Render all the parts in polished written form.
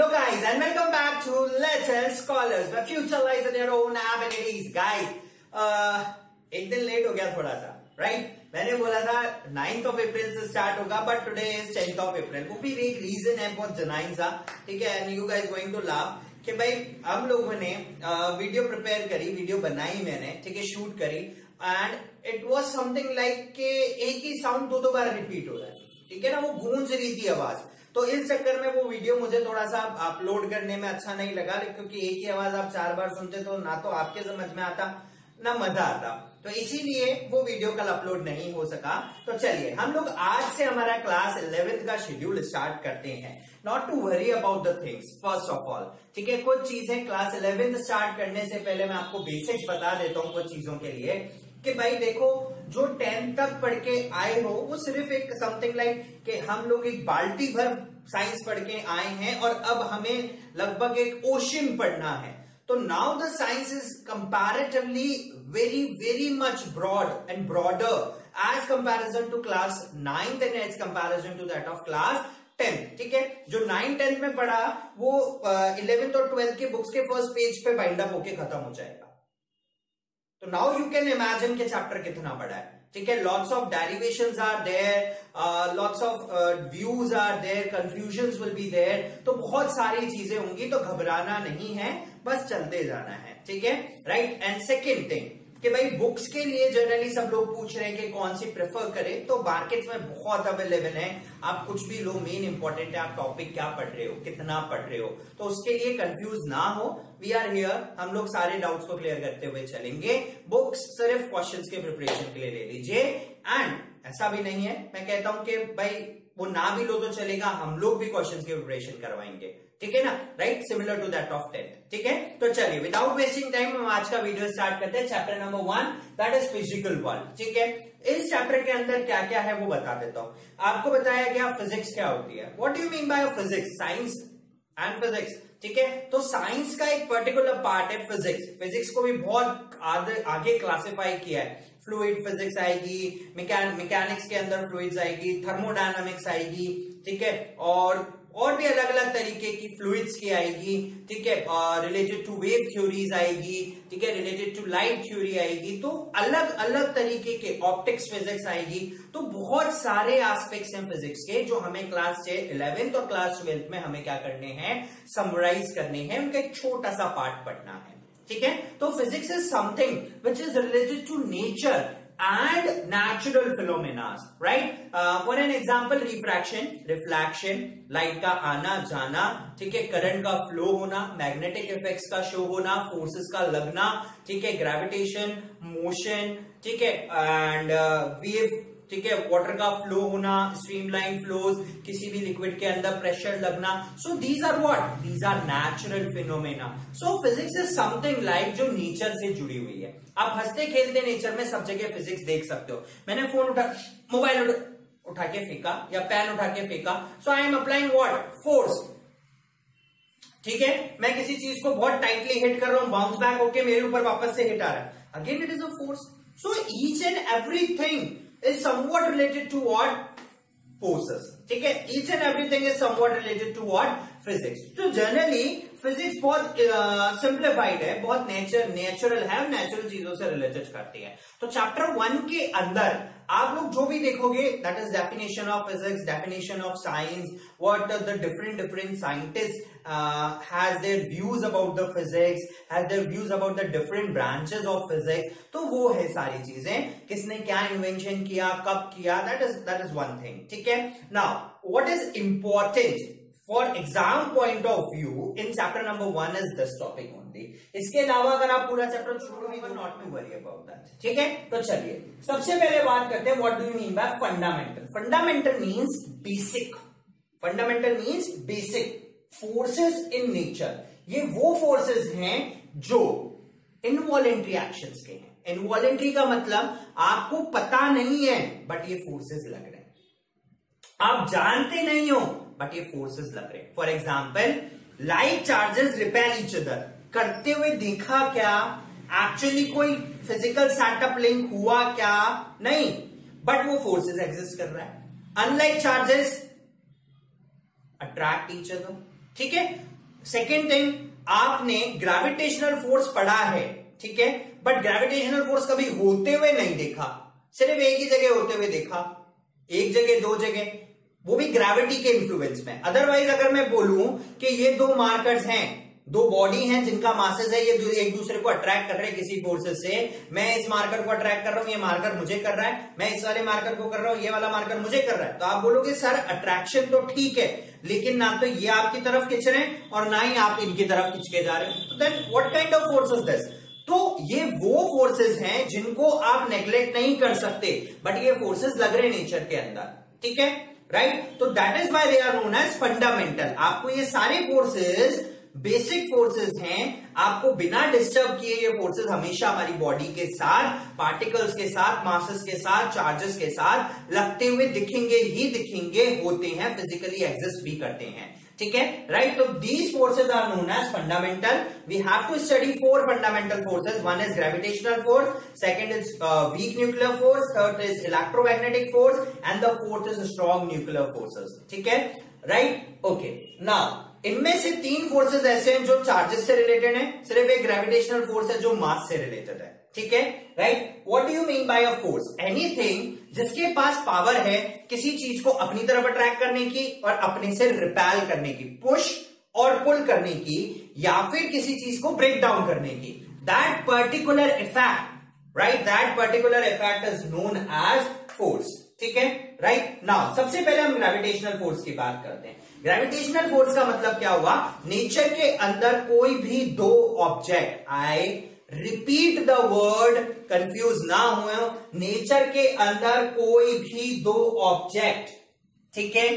Hello guys and welcome back to Little Scholars, where future lies in your own abilities. Guys, एक दिन late हो गया थोड़ा सा, right? मैंने बोला था 9th of April से स्टार्ट होगा, but today is 10th of April. वो भी एक रीजन है बहुत जनाइन सा, ठीक है? And you guys going to laugh कि भाई हम लोगों ने वीडियो प्रिपेयर करी, वीडियो बनाई मैंने, ठीक है, शूट करी, and it was something like के एक ही साउंड दो बार रिपीट हो रहा है, ठीक है ना? वो गूंज रही थी आवाज, तो इस चक्कर में वो वीडियो मुझे थोड़ा सा अपलोड करने में अच्छा नहीं लगा, क्योंकि एक ही आवाज आप 4 बार सुनते तो ना तो आपके समझ में आता ना मजा आता, तो इसीलिए वो वीडियो कल अपलोड नहीं हो सका। तो चलिए हम लोग आज से हमारा क्लास 11th का शेड्यूल स्टार्ट करते हैं। Not to worry about the things first of all, ठीक है? कुछ चीजें क्लास 11th स्टार्ट करने से पहले मैं आपको बेसिक्स बता देता हूँ कुछ चीजों के लिए कि भाई देखो, जो 10 तक पढ़ के आए हो वो सिर्फ एक समथिंग लाइक कि हम लोग एक बाल्टी भर साइंस पढ़ के आए हैं और अब हमें लगभग एक ओशन पढ़ना है। तो now the science is comparatively very very much broad and broader as comparison to class 9th and as comparison to that of class 10th, ठीक है? जो 9th 10th में पढ़ा वो 11th और 12th के बुक्स के फर्स्ट पेज पे बाइंड अप होके खत्म हो जाएगा। तो नाउ यू कैन इमेजिन के चैप्टर कितना बड़ा है, ठीक है? Lots of derivations are there, lots of views are there, confusions will be there, तो बहुत सारी चीजें होंगी, तो घबराना नहीं है, बस चलते जाना है, ठीक है? राइट। एंड सेकेंड थिंग कि भाई बुक्स के लिए जनरली सब लोग पूछ रहे हैं कि कौन सी प्रेफर करें, तो मार्केट में बहुत अवेलेबल है, आप कुछ भी लो, मेन इंपॉर्टेंट है आप टॉपिक क्या पढ़ रहे हो, कितना पढ़ रहे हो, तो उसके लिए कंफ्यूज ना हो। वी आर हियर, हम लोग सारे डाउट्स को क्लियर करते हुए चलेंगे। बुक्स सिर्फ क्वेश्चंस के प्रिपरेशन के लिए ले लीजिए, एंड ऐसा भी नहीं है, मैं कहता हूं कि भाई वो ना भी लो तो चलेगा, हम लोग भी क्वेश्चंस के प्रिपरेशन करवाएंगे, ठीक है ना? Right, similar to that of 10th, ठीक है? तो चलिए विदाउट वेस्टिंग टाइम हम आज का वीडियो स्टार्ट करते हैं। Chapter number 1 that is physical world, ठीक है? इस चैप्टर के अंदर क्या क्या है वो बता देता हूं। आपको बताया गया फिजिक्स क्या होती है, what do you mean by physics, science and physics, ठीक है? तो साइंस का एक पर्टिकुलर पार्ट है फिजिक्स। फिजिक्स को भी बहुत आगे क्लासिफाई किया है, फ्लूइड फिजिक्स आएगी, मैकेनिक्स के अंदर फ्लूइड्स आएगी, थर्मोडायनामिक्स आएगी, ठीक है? और भी अलग अलग तरीके की फ्लूइड्स की आएगी, ठीक है? रिलेटेड टू वेव थ्योरीज आएगी, ठीक है? रिलेटेड टू लाइट थ्योरी आएगी, तो अलग अलग तरीके के ऑप्टिक्स फिजिक्स आएगी, तो बहुत सारे एस्पेक्ट्स हैं फिजिक्स के जो हमें क्लास 11th और क्लास 12th में हमें क्या करने हैं, समराइज करने हैं, उनका एक छोटा सा पार्ट पढ़ना है, ठीक है? तो physics is something which is related to nature and natural phenomena, right? For an example, refraction, reflection, light का आना जाना, ठीक है? current का flow होना, magnetic effects का show होना, forces का लगना, ठीक है? gravitation, motion, ठीक है? and wave, ठीक है? वाटर का फ्लो होना, स्ट्रीमलाइन फ्लोज, किसी भी लिक्विड के अंदर प्रेशर लगना, so these are what, these are natural phenomena. So physics is something like जो नेचर से जुड़ी हुई है। आप हंसते खेलते नेचर में सब जगह फिजिक्स देख सकते हो। मैंने फोन उठा, मोबाइल उठा के फेंका या पेन उठा के फेंका, so I am applying what, force, ठीक है? मैं किसी चीज को बहुत टाइटली हिट कर रहा हूं, बाउंस बैक होके मेरे ऊपर वापस से हिट आ रहा है, again it is a force. So each and everything is somewhat related to what, forces, ठीक है? each and everything is somewhat related to what, physics। तो generally physics बहुत simplified है, बहुत natural है, natural चीजों से related करती है। तो chapter 1 के अंदर आप लोग जो भी देखोगे that is definition of physics, definition of science, what the different scientists has their views about the physics, has their views about the different branches of physics, तो वो है सारी चीजें, किसने क्या invention किया, कब किया, that is one thing, ठीक है? now what is important for exam point of view in chapter number 1 is this topic only। इसके अलावा अगर आप पूरा चैप्टर छोड़ो भी, not to worry about that, ठीक है? तो चलिए सबसे पहले बात करते हैं what do you mean by fundamental। fundamental means basic, fundamental means basic forces in nature। ये वो forces हैं जो involuntary actions के हैं। involuntary का मतलब आपको पता नहीं है but ये forces लग रहे हैं, आप जानते नहीं हो बट ये फोर्सेस लग रहे हैं। For example, like charges repel each other, करते हुए देखा क्या, एक्चुअली कोई फिजिकल सेटअप लिंक हुआ क्या, नहीं, बट वो फोर्सेस एग्जिस्ट कर रहा है। Unlike charges attract each other, ठीक है। सेकेंड थिंग, आपने ग्रेविटेशनल फोर्स पढ़ा है, ठीक है, बट ग्रेविटेशनल फोर्स कभी होते हुए नहीं देखा, सिर्फ एक ही जगह होते हुए देखा, एक जगह दो जगह, वो भी ग्रेविटी के इंफ्लुएंस में। अदरवाइज अगर मैं बोलूं कि ये दो मार्कर्स हैं, दो बॉडी हैं जिनका मासेस है, ये एक दूसरे को अट्रैक्ट कर रहे हैं किसी फोर्सेस से, मैं इस मार्कर को अट्रैक्ट कर रहा हूं, ये मार्कर मुझे कर रहा है, मैं इस वाले मार्कर को कर रहा हूं, ये वाला मार्कर मुझे कर रहा है, तो आप बोलोगे सर अट्रैक्शन तो ठीक है, लेकिन ना तो ये आपकी तरफ खिंच रहे हैं और ना ही आप इनकी तरफ खिंचके जा रहे हो, then what kind of force is this. तो ये वो फोर्सेस हैं जिनको आप नेग्लेक्ट नहीं कर सकते, बट ये फोर्सेस लग रहे नेचर के अंदर, ठीक है, राइट। तो that is why they are known as fundamental. आपको ये सारे फोर्सेस बेसिक फोर्सेस हैं, आपको बिना डिस्टर्ब किए ये फोर्सेस हमेशा हमारी बॉडी के साथ, पार्टिकल्स के साथ, मासेस के साथ, चार्जेस के साथ लगते हुए दिखेंगे ही दिखेंगे, होते हैं, फिजिकली एग्जिस्ट भी करते हैं, ठीक है, राइट। तो these forces are known as fundamental. We have to study 4 fundamental forces. One is gravitational force, second is weak nuclear force, third is electromagnetic force and the fourth is strong nuclear forces, ठीक है, right, okay. Now इनमें से 3 forces ऐसे हैं जो charges से related हैं, सिर्फ एक ग्रेविटेशनल फोर्स है जो मास से रिलेटेड है, ठीक है, right. What do you mean by a force? Anything जिसके पास पावर है किसी चीज को अपनी तरफ अट्रैक्ट करने की और अपने से रिपेल करने की, पुश और पुल करने की, या फिर किसी चीज को ब्रेक डाउन करने की, that particular effect, right, that particular effect is known as force, ठीक है, राइट। नाउ सबसे पहले हम ग्रेविटेशनल फोर्स की बात करते हैं। ग्रेविटेशनल फोर्स का मतलब क्या हुआ? नेचर के अंदर कोई भी दो object, I repeat the word, confuse ना हो, नेचर के अंदर कोई भी दो ऑब्जेक्ट, ठीक है,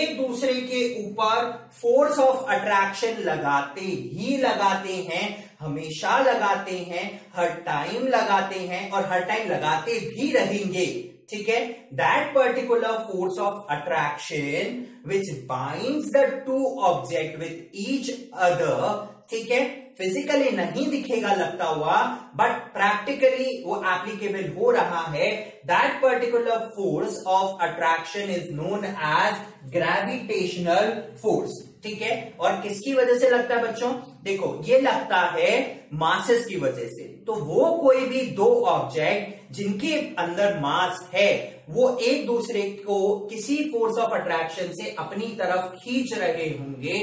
एक दूसरे के ऊपर फोर्स ऑफ अट्रैक्शन लगाते हैं, हमेशा लगाते हैं, हर टाइम लगाते हैं और हर टाइम लगाते भी रहेंगे, ठीक है। That particular force of attraction which binds the two object with each other, ठीक है, फिजिकली नहीं दिखेगा लगता हुआ, बट प्रैक्टिकली वो एप्लीकेबल हो रहा है। That particular force of attraction is known as gravitational force, ठीक है। और किसकी वजह से लगता है बच्चों? देखो, ये लगता है मासेस की वजह से। तो वो कोई भी दो ऑब्जेक्ट जिनके अंदर मास है, वो एक दूसरे को किसी फोर्स ऑफ अट्रैक्शन से अपनी तरफ खींच रहे होंगे।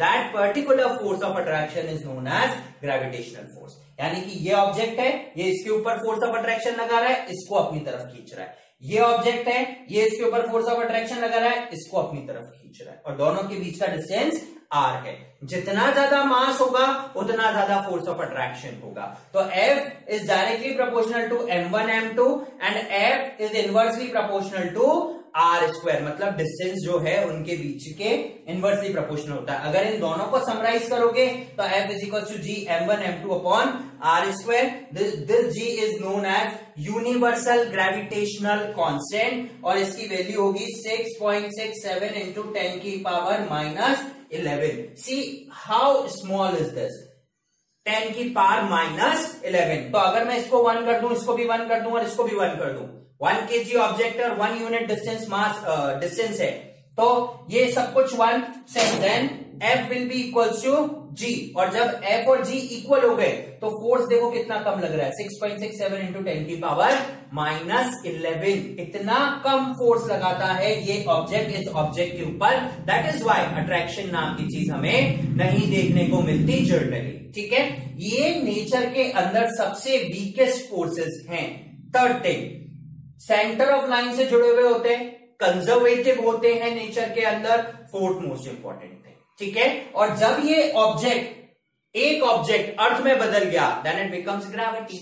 That particular force of attraction is known as gravitational force. यानी कि ये ऑब्जेक्ट है, ये इसके ऊपर फोर्स ऑफ अट्रैक्शन लगा रहा है, इसको अपनी तरफ खींच रहा है। ये ऑब्जेक्ट है, ये इसके ऊपर फोर्स ऑफ अट्रैक्शन लगा रहा है, इसको अपनी तरफ खींच रहा है, और दोनों के बीच का डिस्टेंस r है। जितना ज्यादा मास होगा उतना ज्यादा फोर्स ऑफ अट्रैक्शन होगा। तो F is directly proportional to m1 m2 and F is inversely proportional to r square, मतलब डिस्टेंस जो है उनके बीच के इनवर्सली प्रोपोर्शनल होता है। अगर इन दोनों को समराइज करोगे तो F is equal to G m1 m2 upon r square. This G is known as universal gravitational constant और इसकी वैल्यू होगी 6.67 into 10⁻¹। See how small is this, 10⁻¹। तो अगर मैं इसको 1 कर दूं, इसको भी 1 कर दूं और इसको भी 1 कर दूं, 1 kg ऑब्जेक्ट और 1 यूनिट डिस्टेंस मास डिस्टेंस है, तो ये सब कुछ 1 से, then F will be equals to G। और जब F और G इक्वल हो गए तो फोर्स देखो कितना कम लग रहा है, 6.67 इंटू 10⁻¹। इतना कम फोर्स लगाता है ये ऑब्जेक्ट इस ऑब्जेक्ट के ऊपर। दैट इज वाई अट्रैक्शन नाम की चीज हमें नहीं देखने को मिलती जर्नली, ठीक है। ये नेचर के अंदर सबसे वीकेस्ट फोर्सेस हैं। Third thing, centre of line से जुड़े हुए होते हैं, कंजर्वेटिव होते हैं नेचर के अंदर, फोर्थ मोस्ट इंपॉर्टेंट थिंग, ठीक है। और जब ये ऑब्जेक्ट, एक ऑब्जेक्ट अर्थ में बदल गया, देन इट बिकम्स ग्रेविटी,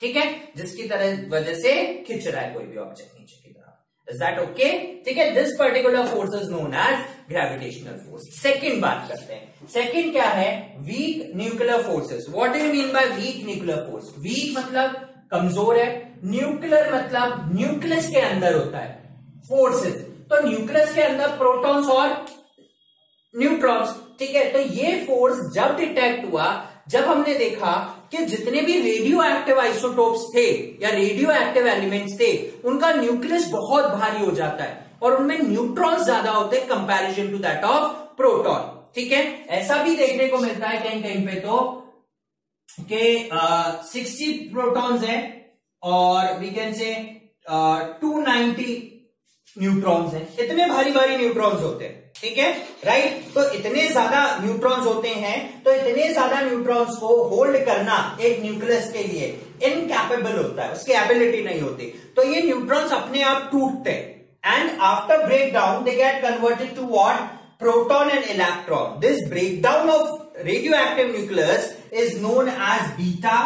ठीक है, जिसकी तरह वजह से खिंच रहा है कोई भी ऑब्जेक्ट नीचे की तरफ। Is that okay? ठीक है, this particular force is known as gravitational force. Second बात करते हैं, सेकेंड क्या है? Weak nuclear forces. What do you mean by weak nuclear force? Weak मतलब कमजोर है, न्यूक्लियर मतलब न्यूक्लियस के अंदर होता है फोर्सेस, तो न्यूक्लियस के अंदर प्रोटॉन्स और न्यूट्रॉन्स, ठीक है। तो ये फोर्स जब डिटेक्ट हुआ, जब हमने देखा कि जितने भी रेडियो एक्टिव आइसोटोप्स थे या रेडियो एक्टिव एलिमेंट्स थे, उनका न्यूक्लियस बहुत भारी हो जाता है और उनमें न्यूट्रॉन्स ज्यादा होते हैं comparison to that of proton, ठीक है। ऐसा भी देखने को मिलता है कहीं कहीं पे तो कि 60 प्रोटॉन्स है और वी कैन से 290 न्यूट्रॉन्स हैं। इतने भारी भारी न्यूट्रॉन्स होते हैं, ठीक है राइट। तो इतने ज्यादा न्यूट्रॉन्स होते हैं, तो इतने ज्यादा न्यूट्रॉन्स को होल्ड करना एक न्यूक्लियस के लिए इनकैपेबल होता है, उसकी एबिलिटी नहीं होती। तो ये न्यूट्रॉन्स अपने आप टूटते हैं and after break down they get converted to what, proton and electron. This breakdown of radioactive nucleus is known as beta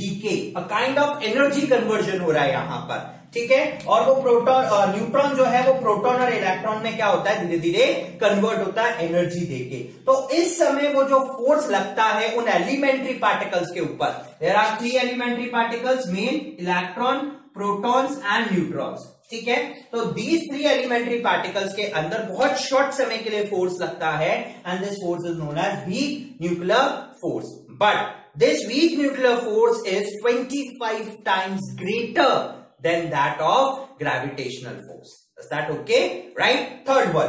decay, a kind of energy conversion हो रहा है यहां पर, ठीक है। और वो प्रोटॉन न्यूट्रॉन जो है वो प्रोटॉन और इलेक्ट्रॉन में क्या होता है, धीरे धीरे कन्वर्ट होता है एनर्जी देके। तो इस समय वो जो फोर्स लगता है उन एलिमेंट्री पार्टिकल्स के ऊपर, there are 3 elementary particles, main, electron, protons and neutrons, ठीक है। तो दीज 3 एलिमेंट्री पार्टिकल्स के अंदर बहुत शॉर्ट समय के लिए फोर्स लगता है and this force is known as weak nuclear force. But this weak nuclear force is 25 times greater than that of gravitational force. Is that okay? Right? Third one,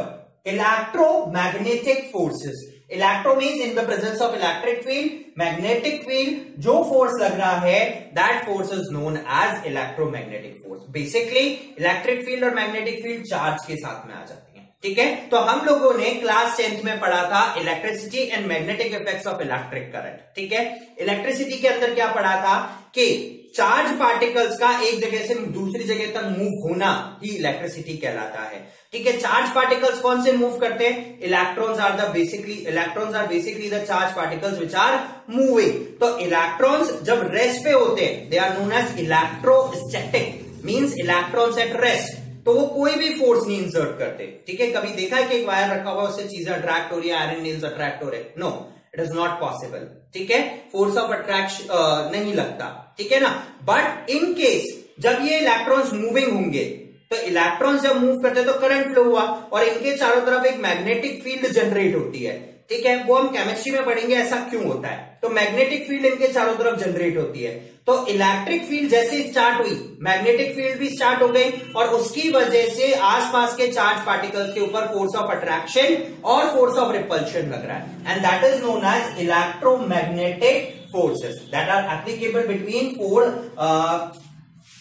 electromagnetic forces. Electro means in the presence of electric field, magnetic field, जो force लग रहा है, that force is known as electromagnetic force. Basically, electric field और magnetic field charge के साथ में आ जाती हैं, ठीक है। तो हम लोगों ने क्लास 10th में पढ़ा था electricity and magnetic effects of electric current, ठीक है। electricity के अंदर क्या पढ़ा था कि चार्ज पार्टिकल्स का एक जगह से दूसरी जगह तक मूव होना ही इलेक्ट्रिसिटी कहलाता है, ठीक है। चार्ज पार्टिकल्स कौन से मूव करते हैं, electrons are basically the charge particles which are moving. तो इलेक्ट्रॉन्स जब रेस्ट पे होते हैं they are known as electrostatic, means electrons at rest, तो वो कोई भी फोर्स नहीं इंसर्ट करते, ठीक है। कभी देखा है कि एक वायर रखा हुआ उससे चीजें अट्रैक्ट हो रही है, आयरन नेल्स अट्रैक्ट हो रहे हैं, no, it is not possible, ठीक है। फोर्स ऑफ अट्रैक्शन नहीं लगता, ठीक है ना। बट इन केस जब ये इलेक्ट्रॉन्स मूविंग होंगे, तो इलेक्ट्रॉन्स जब मूव करते हैं तो करंट फ्लो हुआ और इनके चारों तरफ एक मैग्नेटिक फील्ड जनरेट होती है, ठीक है। वो हम केमिस्ट्री में पढ़ेंगे ऐसा क्यों होता है। तो मैग्नेटिक फील्ड इनके चारों तरफ जनरेट होती है, तो इलेक्ट्रिक फील्ड जैसे स्टार्ट हुई मैग्नेटिक फील्ड भी स्टार्ट हो गई और उसकी वजह से आसपास के चार्ज पार्टिकल्स के ऊपर फोर्स ऑफ अट्रैक्शन और फोर्स ऑफ रिपल्शन लग रहा है and that is known as electromagnetic forces that are applicable between 4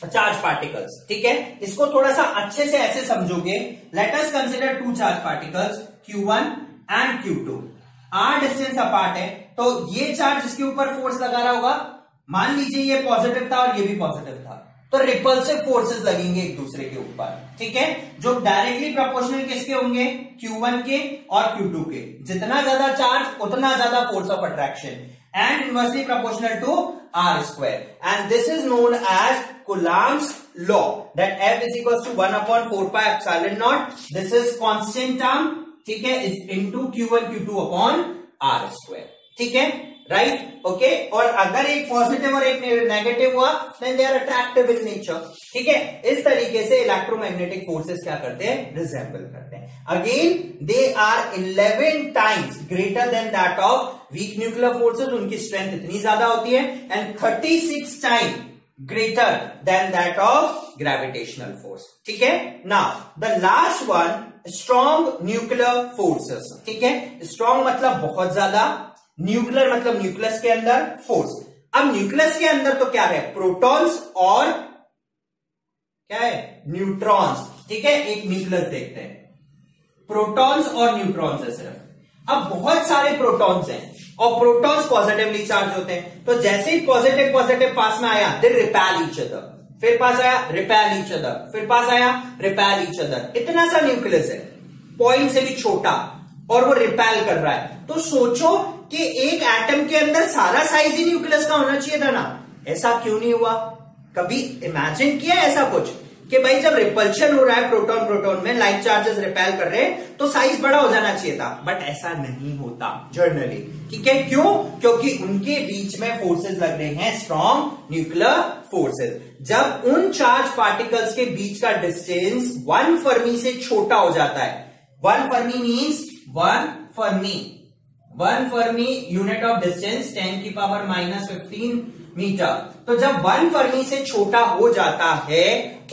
charge particles, ठीक है। इसको थोड़ा सा अच्छे से ऐसे समझोगे, let us consider 2 charge particles Q1 and Q2 R distance apart है, तो ये चार्ज इसके ऊपर फोर्स लगा रहा होगा। मान लीजिए ये पॉजिटिव था और ये भी पॉजिटिव था, तो रिपल्सिव फोर्सेस लगेंगे एक दूसरे के ऊपर, ठीक है। जो डायरेक्टली प्रोपोर्शनल किसके होंगे, Q1 के और Q2 के। जितना ज्यादा चार्ज उतना ज्यादा force of attraction and inversely proportional to R square and this is known as Coulomb's law that F is equals to 1/4 pi epsilon naught. This is constant term, ठीक है, is into Q1 Q2 upon R square, ठीक है right okay. और अगर एक positive और एक negative हुआ then they are attractive in nature, ठीक है। इस तरीके से इलेक्ट्रोमैग्नेटिक फोर्सेस क्या करते हैं, रिसेम्बल करते हैं। Again they are 11 times greater than that of weak nuclear forces, उनकी स्ट्रेंथ इतनी ज्यादा होती है, and 36 time greater than that of gravitational force, ठीक है। Now the last one, strong nuclear forces, ठीक है। स्ट्रॉन्ग मतलब बहुत ज्यादा, न्यूक्लियर मतलब न्यूक्लियस के अंदर फोर्स। अब न्यूक्लियस के अंदर तो क्या है, प्रोटॉन्स और क्या है, न्यूट्रॉन्स, ठीक है। एक न्यूक्लियस देखते हैं, प्रोटॉन्स और न्यूट्रॉन्स है सिर्फ। अब बहुत सारे प्रोटॉन्स हैं और प्रोटॉन्स पॉजिटिवली चार्ज होते हैं, तो जैसे ही पॉजिटिव पास में आया दे रिपेल ईच अदर, फिर पास आया रिपेल ईच अदर, फिर पास आया रिपेल ईच अदर। इतना सा न्यूक्लियस है, पॉइंट से भी छोटा, और वो रिपेल कर रहा है। तो सोचो कि एक एटम के अंदर सारा साइज ही न्यूक्लियस का होना चाहिए था ना, ऐसा क्यों नहीं हुआ। कभी इमेजिन किया ऐसा कुछ कि भाई जब रिपल्शन हो रहा है प्रोटॉन प्रोटॉन में, लाइक चार्जेस रिपेल कर रहे हैं, तो साइज बड़ा हो जाना चाहिए था, बट ऐसा नहीं होता जनरली, ठीक है। क्यों, क्योंकि उनके बीच में फोर्सेस लग रहे हैं, स्ट्रॉन्ग न्यूक्लियर फोर्सेस। जब उन चार्ज पार्टिकल्स के बीच का डिस्टेंस 1 फर्मी से छोटा हो जाता है, 1 fermi means 1 fermi, 1 fermi unit of distance 10⁻¹⁵ metre, तो जब 1 फर्मी से छोटा हो जाता है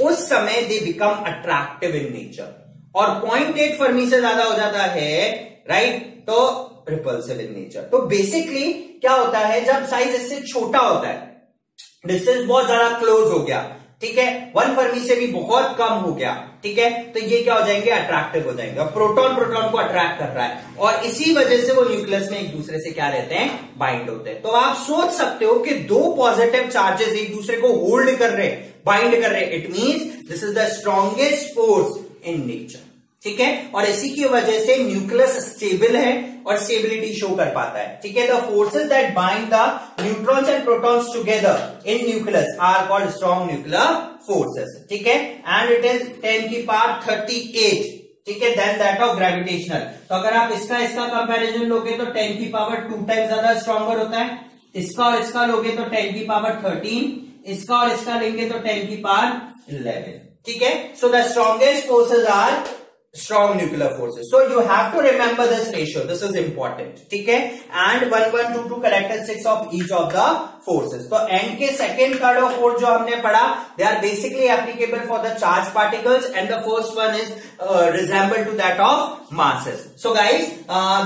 उस समय they become attractive in nature, और 0.8 फर्मी से ज्यादा हो जाता है राइट, तो ऑफ रिपल्सिव इन नेचर। तो बेसिकली क्या होता है, जब साइज इससे छोटा होता है, डिस्टेंस बहुत ज्यादा क्लोज हो गया, ठीक है, 1 फर्मी से भी बहुत कम हो गया, ठीक है, तो ये क्या हो जाएंगे, अट्रैक्टिव हो जाएंगे। प्रोटॉन प्रोटॉन को अट्रैक्ट कर रहा है और इसी वजह से वो न्यूक्लियस में एक दूसरे से क्या रहते हैं, बाइंड होते हैं। तो आप सोच सकते हो कि 2 पॉजिटिव चार्जेस एक दूसरे को होल्ड कर रहे, बाइंड कर रहे, it means this is the strongest force in nature, ठीक है, और इसी की वजह से न्यूक्लियस स्टेबल है और स्टेबिलिटी शो कर पाता है, ठीक है। The forces that bind the neutrons and protons together in nucleus are called strong nuclear forces, ठीक है, एंड इट इज 10⁻³8, ठीक है, देन दैट ऑफ ग्रेविटेशनल। तो अगर आप इसका कंपैरिजन लोगे तो 10⁵ टाइम ज्यादा स्ट्रॉन्गर होता है, इसका और इसका लोगे तो 10⁻¹३, इसका और इसका लेंगे तो 10⁻¹૧, ठीक है। So the strongest forces are strong nuclear forces, so you have to remember this ratio, this is important, ठीक है, and 1, 1, 2, 2 characteristics of each of the forces। तो n के second, third और fourth जो हमने पढ़ा, they are basically applicable for the charged particles and the first one is resemble to that of masses। So guys,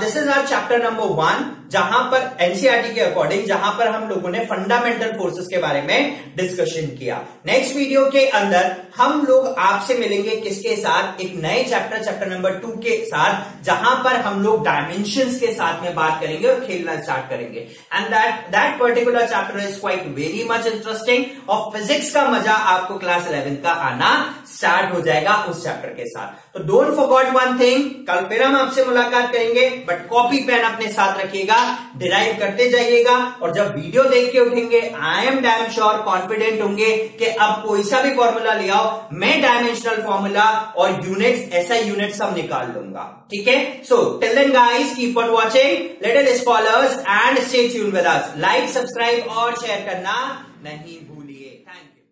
this is our chapter number 1, जहां पर NCERT के according जहां पर हम लोगों ने फंडामेंटल फोर्सेस के बारे में डिस्कशन किया। नेक्स्ट वीडियो के अंदर हम लोग आपसे मिलेंगे किसके साथ, एक नए चैप्टर नंबर 2 के साथ, जहां पर हम लोग डायमेंशंस के साथ में बात करेंगे और खेलना स्टार्ट करेंगे। And that particular chapter is quite very much interesting और फिजिक्स का मजा आपको क्लास 11 का आना स्टार्ट हो जाएगा उस चैप्टर के साथ। तो डोंट फॉरगेट वन थिंग, कल फिर हम आपसे मुलाकात करेंगे, बट कॉपी पेन अपने साथ रखिएगा, डिराइव करते जाइएगा, और जब वीडियो देख के उठेंगे I am damn sure confident होंगे कि अब कोई सा भी फॉर्मूला ले आओ, मैं डायमेंशनल फॉर्मूला और यूनिट्स, ऐसा यूनिट सब निकाल लूंगा, ठीक है। So till then guys, keep on watching little scholars and stay tuned with us. Like, subscribe और शेयर करना नहीं भूलिए। Thank you.